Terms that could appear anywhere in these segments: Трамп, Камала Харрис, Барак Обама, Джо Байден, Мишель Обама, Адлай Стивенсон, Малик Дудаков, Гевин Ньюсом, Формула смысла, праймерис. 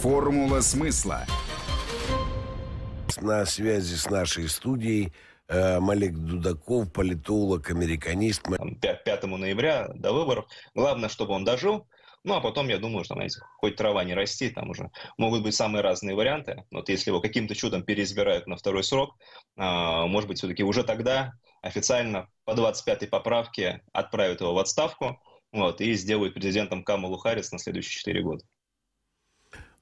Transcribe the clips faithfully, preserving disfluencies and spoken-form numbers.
Формула смысла. На связи с нашей студией э, Малик Дудаков, политолог, американист. пятого ноября до выборов. Главное, чтобы он дожил. Ну, а потом, я думаю, что, знаете, хоть трава не расти, там уже могут быть самые разные варианты. Вот если его каким-то чудом переизбирают на второй срок, э, может быть, все-таки уже тогда официально по двадцать пятой поправке отправят его в отставку, вот, и сделают президентом Камалу Харрис на следующие четыре года.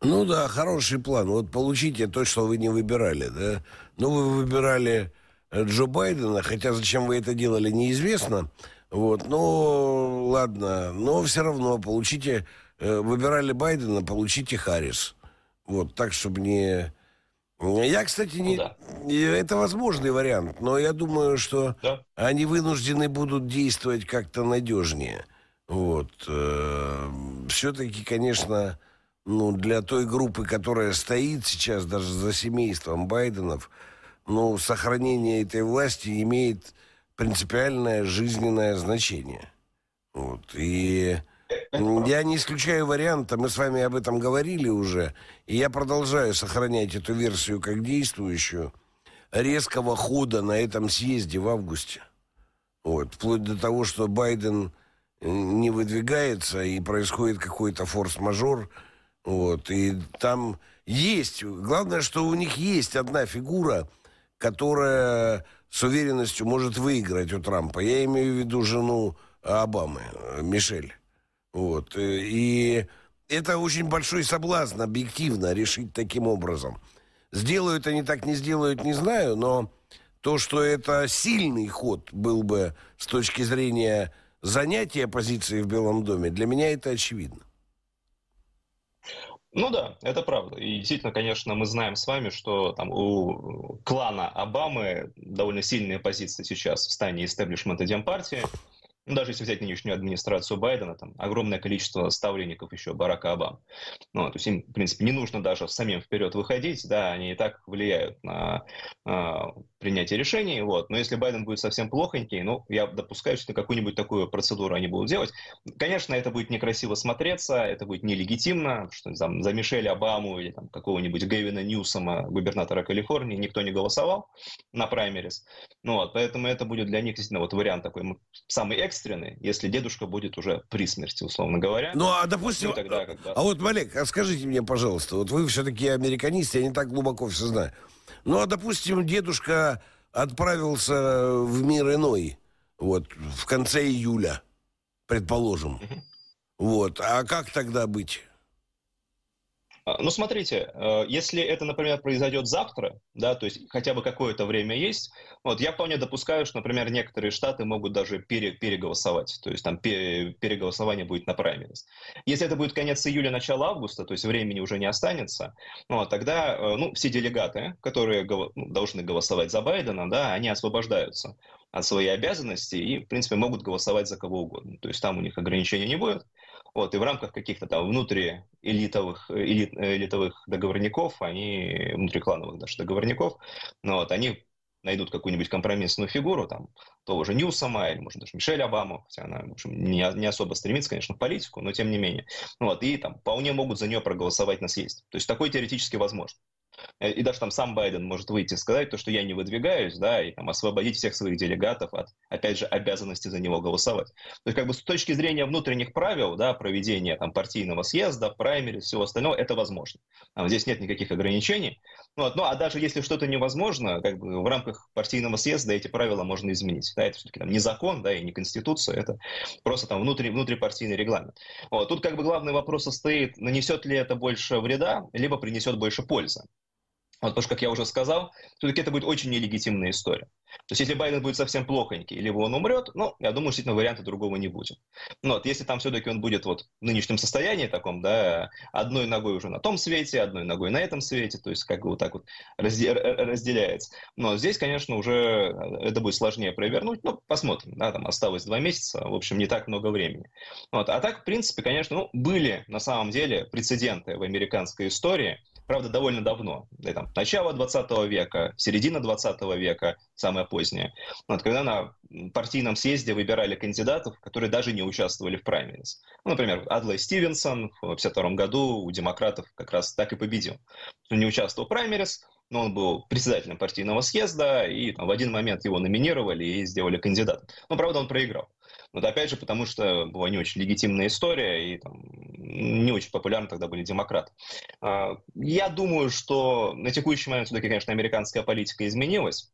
Ну да, хороший план. Вот получите то, что вы не выбирали, да? Ну, вы выбирали Джо Байдена, хотя зачем вы это делали, неизвестно. Вот, ну, ладно, но все равно получите, выбирали Байдена, получите Харрис. Вот, так, чтобы не... Я, кстати, не... Ну, да. Это возможный вариант, но я думаю, что да. Они вынуждены будут действовать как-то надежнее. Вот. Все-таки, конечно... Ну, для той группы, которая стоит сейчас даже за семейством Байденов, ну, сохранение этой власти имеет принципиальное жизненное значение. Вот. И я не исключаю варианта, мы с вами об этом говорили уже, и я продолжаю сохранять эту версию как действующую, резкого хода на этом съезде в августе. Вот. Вплоть до того, что Байден не выдвигается, и происходит какой-то форс-мажор. Вот, и там есть, главное, что у них есть одна фигура, которая с уверенностью может выиграть у Трампа. Я имею в виду жену Обамы, Мишель. Вот, и это очень большой соблазн объективно решить таким образом. Сделают они так, не сделают, не знаю, но то, что это сильный ход был бы с точки зрения занятия позиции в Белом доме, для меня это очевидно. Ну да, это правда. И действительно, конечно, мы знаем с вами, что там у клана Обамы довольно сильные позиции сейчас в стане истеблишмента Демпартии. Ну, даже если взять нынешнюю администрацию Байдена, там огромное количество ставленников еще Барака Обамы. Ну, то есть им, в принципе, не нужно даже самим вперед выходить, да, они и так влияют на, на принятие решений, вот. Но если Байден будет совсем плохонький, ну, я допускаю, что какую-нибудь такую процедуру они будут делать. Конечно, это будет некрасиво смотреться, это будет нелегитимно, что там, за Мишель Обаму или какого-нибудь Гевина Ньюсома, губернатора Калифорнии, никто не голосовал на праймерис. Ну, вот, поэтому это будет для них действительно вот вариант такой, самый экстренный. Если дедушка будет уже при смерти, условно говоря. Ну, а допустим... Ну, тогда, когда... А вот, Малик, а скажите мне, пожалуйста, вот вы все-таки американист, я не так глубоко все знаю. Ну, а допустим, дедушка отправился в мир иной, вот, в конце июля, предположим. Uh-huh. Вот, а как тогда быть? Ну, смотрите, если это, например, произойдет завтра, да, то есть хотя бы какое-то время есть, вот, я вполне допускаю, что, например, некоторые штаты могут даже пере, переголосовать, то есть там пере, переголосование будет на праймерис. Если это будет конец июля, начало августа, то есть времени уже не останется, ну, тогда, ну, все делегаты, которые гол- должны голосовать за Байдена, да, они освобождаются от своей обязанности и, в принципе, могут голосовать за кого угодно, то есть там у них ограничений не будет. Вот, и в рамках каких-то там внутриэлитовых элит, элитовых договорников, они, внутриклановых даже договорников, ну, вот, они найдут какую-нибудь компромиссную фигуру, там, того же Ньюсома, или, может, даже Мишель Обаму, хотя она, в общем, не, не особо стремится, конечно, в политику, но тем не менее. Вот, и там вполне могут за нее проголосовать на съезде. То есть такой теоретически возможно. И даже там сам Байден может выйти и сказать, то, что я не выдвигаюсь, да, и там освободить всех своих делегатов от, опять же, обязанности за него голосовать. То есть, как бы с точки зрения внутренних правил, да, проведения там партийного съезда, праймери, всего остального, это возможно. Там, здесь нет никаких ограничений. Вот. Ну, а даже если что-то невозможно, как бы в рамках партийного съезда эти правила можно изменить. Да, это все-таки там не закон, да, и не конституция, это просто там внутри, внутрипартийный регламент. Вот. Тут как бы главный вопрос состоит, нанесет ли это больше вреда, либо принесет больше пользы. Вот, потому что, как я уже сказал, все-таки это будет очень нелегитимная история. То есть, если Байден будет совсем плохонький, либо он умрет, ну, я думаю, действительно, варианта другого не будет. Но вот, если там все-таки он будет вот в нынешнем состоянии таком, да, одной ногой уже на том свете, одной ногой на этом свете, то есть, как бы вот так вот разделяется. Но здесь, конечно, уже это будет сложнее провернуть, но посмотрим, да, там осталось два месяца, в общем, не так много времени. Вот, а так, в принципе, конечно, ну, были на самом деле прецеденты в американской истории, правда, довольно давно. Там, начало двадцатого века, середина двадцатого века, самое позднее. Вот, когда на партийном съезде выбирали кандидатов, которые даже не участвовали в праймерис. Ну, например, Адлай Стивенсон в тысяча девятьсот пятьдесят втором году у демократов как раз так и победил. Он не участвовал в праймерис, но он был председателем партийного съезда, и там, в один момент его номинировали и сделали кандидатом. Но, правда, он проиграл. Вот опять же, потому что была не очень легитимная история, и там, не очень популярны тогда были демократы. Я думаю, что на текущий момент все-таки, конечно, американская политика изменилась.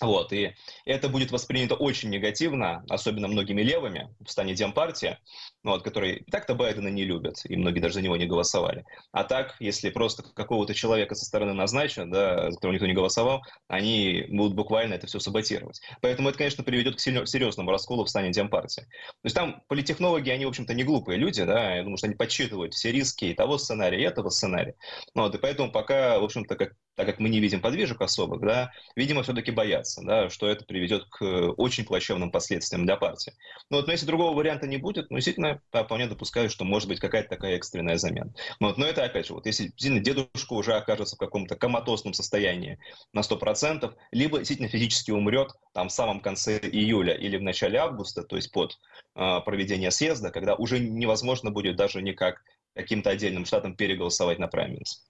Вот, и это будет воспринято очень негативно, особенно многими левыми в стане Демпартии, вот, которые так-то Байдена не любят, и многие даже за него не голосовали. А так, если просто какого-то человека со стороны назначат, да, за которого никто не голосовал, они будут буквально это все саботировать. Поэтому это, конечно, приведет к серьезному расколу в стане Демпартии. То есть там политтехнологи, они, в общем-то, не глупые люди, да, я думаю, что они подсчитывают все риски и того сценария, и этого сценария. Вот, и поэтому пока, в общем-то, как, так как мы не видим подвижек особых, да, видимо, все-таки боятся. Да, что это приведет к очень плачевным последствиям для партии. Но, вот, но если другого варианта не будет, ну, действительно, я вполне допускаю, что может быть какая-то такая экстренная замена. Вот, но это, опять же, вот, если действительно дедушка уже окажется в каком-то коматозном состоянии на сто процентов, либо действительно физически умрет там, в самом конце июля или в начале августа, то есть под э, проведение съезда, когда уже невозможно будет даже никак каким-то отдельным штатом переголосовать на праймерис.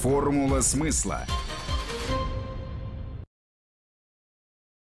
Формула смысла.